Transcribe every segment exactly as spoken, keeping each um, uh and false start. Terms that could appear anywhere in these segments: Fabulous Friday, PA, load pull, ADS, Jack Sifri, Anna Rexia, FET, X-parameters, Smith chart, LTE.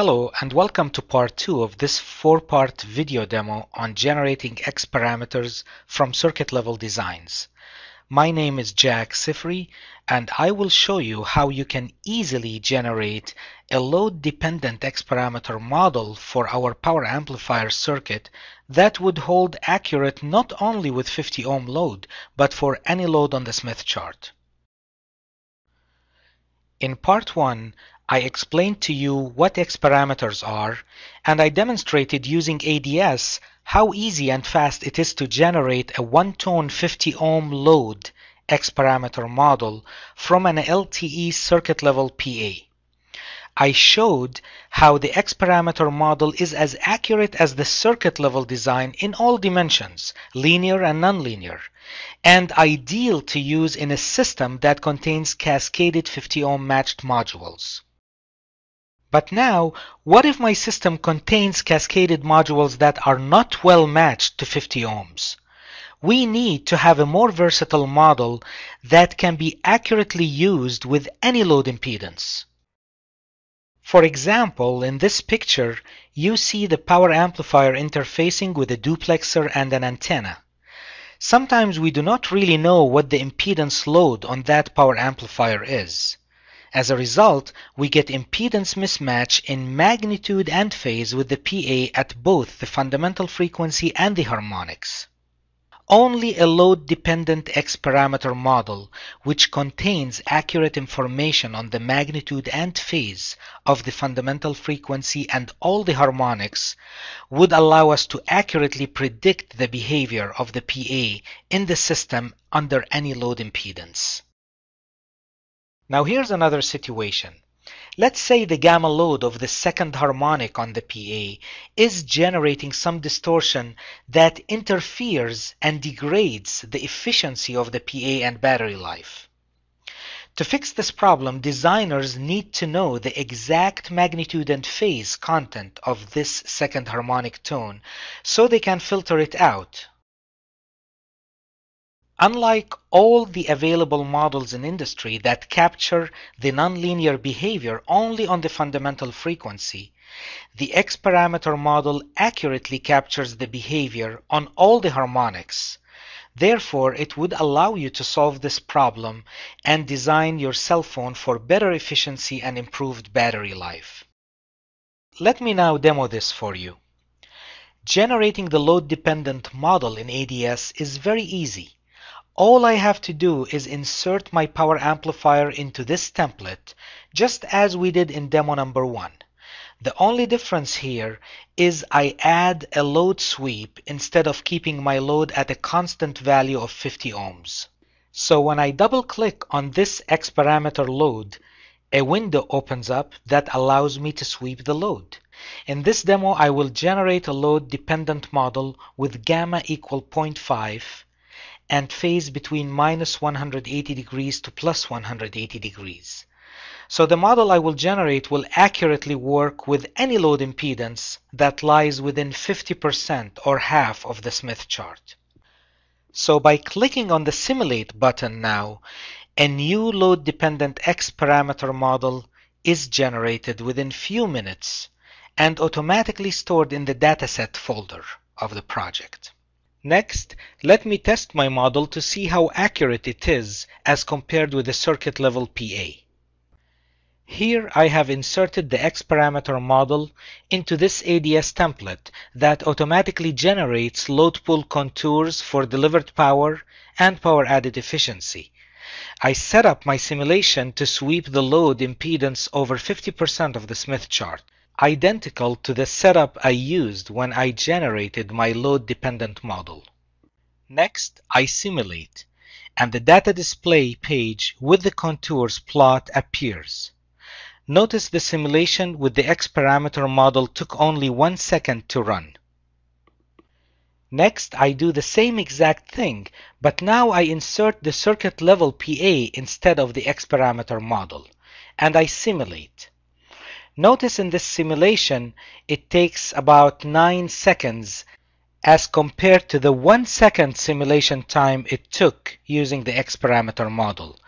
Hello and welcome to part two of this four part video demo on generating X parameters from circuit level designs. My name is Jack Sifri and I will show you how you can easily generate a load dependent X parameter model for our power amplifier circuit that would hold accurate not only with fifty ohm load but for any load on the Smith chart. In part one, I explained to you what X parameters are, and I demonstrated using A D S how easy and fast it is to generate a one-tone fifty ohm load X parameter model from an L T E circuit level P A. I showed how the X parameter model is as accurate as the circuit level design in all dimensions, linear and nonlinear, and ideal to use in a system that contains cascaded fifty ohm matched modules. But now, what if my system contains cascaded modules that are not well matched to fifty ohms? We need to have a more versatile model that can be accurately used with any load impedance. For example, in this picture, you see the power amplifier interfacing with a duplexer and an antenna. Sometimes we do not really know what the impedance load on that power amplifier is. As a result, we get impedance mismatch in magnitude and phase with the P A at both the fundamental frequency and the harmonics. Only a load-dependent X-parameter model, which contains accurate information on the magnitude and phase of the fundamental frequency and all the harmonics, would allow us to accurately predict the behavior of the P A in the system under any load impedance. Now here's another situation. Let's say the gamma load of the second harmonic on the P A is generating some distortion that interferes and degrades the efficiency of the P A and battery life. To fix this problem, designers need to know the exact magnitude and phase content of this second harmonic tone so they can filter it out. Unlike all the available models in industry that capture the nonlinear behavior only on the fundamental frequency, the X-parameter model accurately captures the behavior on all the harmonics. Therefore, it would allow you to solve this problem and design your cell phone for better efficiency and improved battery life. Let me now demo this for you. Generating the load-dependent model in A D S is very easy. All I have to do is insert my power amplifier into this template, just as we did in demo number one. The only difference here is I add a load sweep instead of keeping my load at a constant value of fifty ohms. So when I double-click on this X-parameter load, a window opens up that allows me to sweep the load. In this demo, I will generate a load-dependent model with gamma equal zero point five, and phase between minus one hundred eighty degrees to plus one hundred eighty degrees. So the model I will generate will accurately work with any load impedance that lies within fifty percent or half of the Smith chart. So by clicking on the Simulate button now, a new load-dependent X-parameter model is generated within few minutes and automatically stored in the Dataset folder of the project. Next, let me test my model to see how accurate it is as compared with the circuit level P A. Here I have inserted the X-parameter model into this A D S template that automatically generates load pull contours for delivered power and power added efficiency. I set up my simulation to sweep the load impedance over fifty percent of the Smith chart, identical to the setup I used when I generated my load-dependent model. Next, I simulate, and the data display page with the contours plot appears. Notice the simulation with the X-parameter model took only one second to run. Next, I do the same exact thing, but now I insert the circuit level P A instead of the X-parameter model, and I simulate. Notice in this simulation, it takes about nine seconds as compared to the one second simulation time it took using the X-parameter model.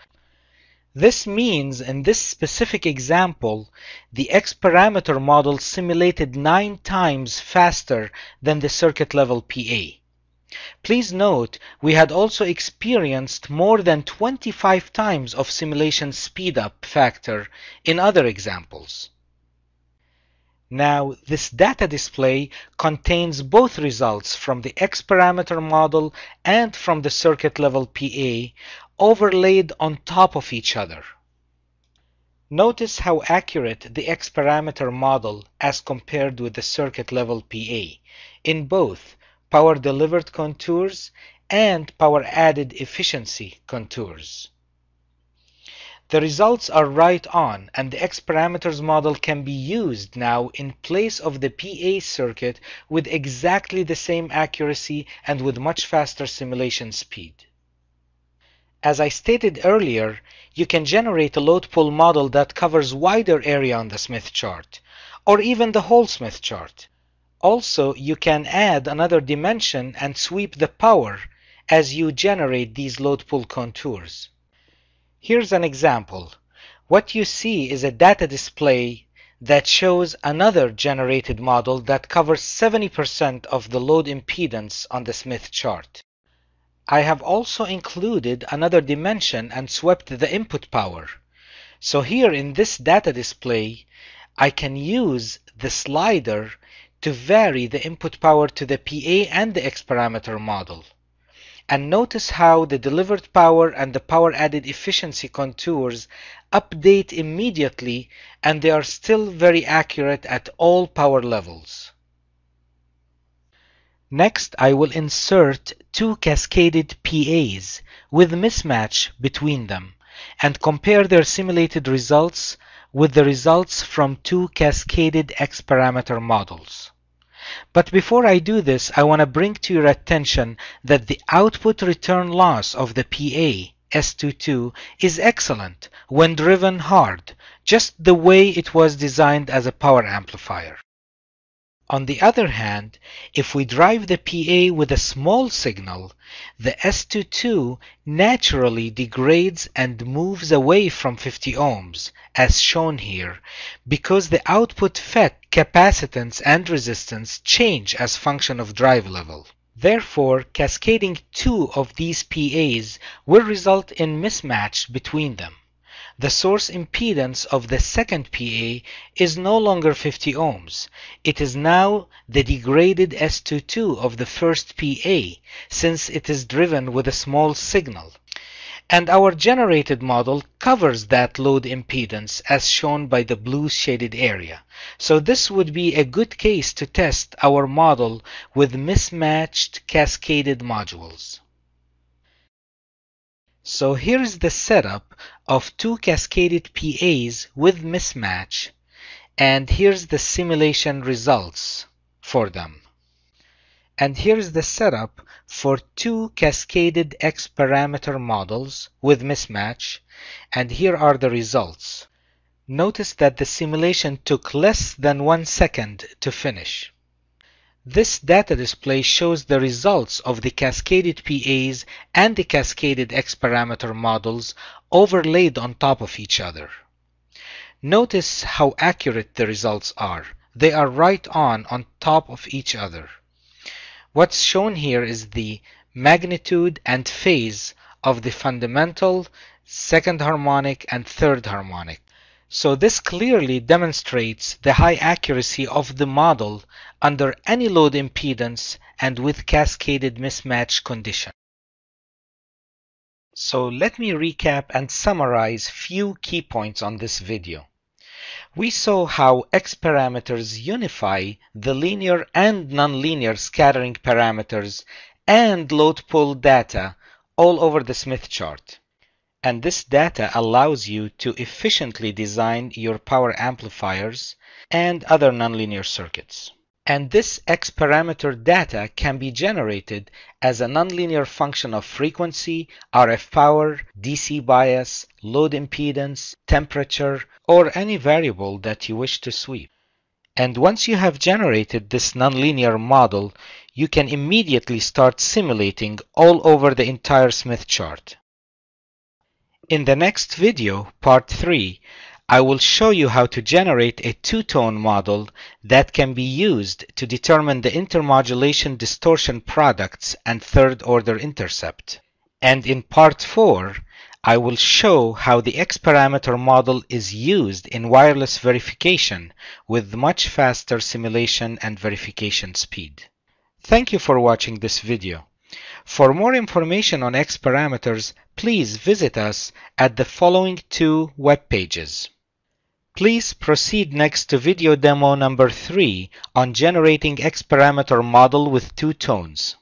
This means in this specific example, the X-parameter model simulated nine times faster than the circuit level P A. Please note, we had also experienced more than twenty-five times of simulation speed-up factor in other examples. Now, this data display contains both results from the X-parameter model and from the circuit level P A overlaid on top of each other. Notice how accurate the X-parameter model as compared with the circuit level P A in both power delivered contours and power added efficiency contours. The results are right on, and the X-parameters model can be used now in place of the P A circuit with exactly the same accuracy and with much faster simulation speed. As I stated earlier, you can generate a load pull model that covers wider area on the Smith chart, or even the whole Smith chart. Also, you can add another dimension and sweep the power as you generate these load pull contours. Here's an example. What you see is a data display that shows another generated model that covers seventy percent of the load impedance on the Smith chart. I have also included another dimension and swept the input power. So here in this data display, I can use the slider to vary the input power to the P A and the X-parameter model. And notice how the delivered power and the power added efficiency contours update immediately, and they are still very accurate at all power levels. Next, I will insert two cascaded P As with mismatch between them and compare their simulated results with the results from two cascaded X-parameter models. But before I do this, I want to bring to your attention that the output return loss of the P A S twenty-two is excellent when driven hard, just the way it was designed as a power amplifier. On the other hand, if we drive the P A with a small signal, the S twenty-two naturally degrades and moves away from fifty ohms, as shown here, because the output F E T capacitance and resistance change as function of drive level. Therefore, cascading two of these P As will result in mismatch between them. The source impedance of the second P A is no longer fifty ohms. It is now the degraded S twenty-two of the first P A, since it is driven with a small signal. And our generated model covers that load impedance as shown by the blue shaded area. So this would be a good case to test our model with mismatched cascaded modules. So here's the setup of two cascaded P As with mismatch, and here's the simulation results for them. And here's the setup for two cascaded X-parameter models with mismatch, and here are the results. Notice that the simulation took less than one second to finish. This data display shows the results of the cascaded P As and the cascaded X-parameter models overlaid on top of each other. Notice how accurate the results are. They are right on on top of each other. What's shown here is the magnitude and phase of the fundamental, second harmonic, and third harmonic. So this clearly demonstrates the high accuracy of the model under any load impedance and with cascaded mismatch condition. So let me recap and summarize few key points on this video. We saw how X-parameters unify the linear and nonlinear scattering parameters and load pull data all over the Smith chart. And this data allows you to efficiently design your power amplifiers and other nonlinear circuits. And this X-parameter data can be generated as a nonlinear function of frequency, R F power, D C bias, load impedance, temperature, or any variable that you wish to sweep. And once you have generated this nonlinear model, you can immediately start simulating all over the entire Smith chart. In the next video, part three, I will show you how to generate a two-tone model that can be used to determine the intermodulation distortion products and third-order intercept. And in part four, I will show how the X-parameter model is used in wireless verification with much faster simulation and verification speed. Thank you for watching this video. For more information on X-parameters, please visit us at the following two web pages. Please proceed next to video demo number three on generating X-parameter model with two tones.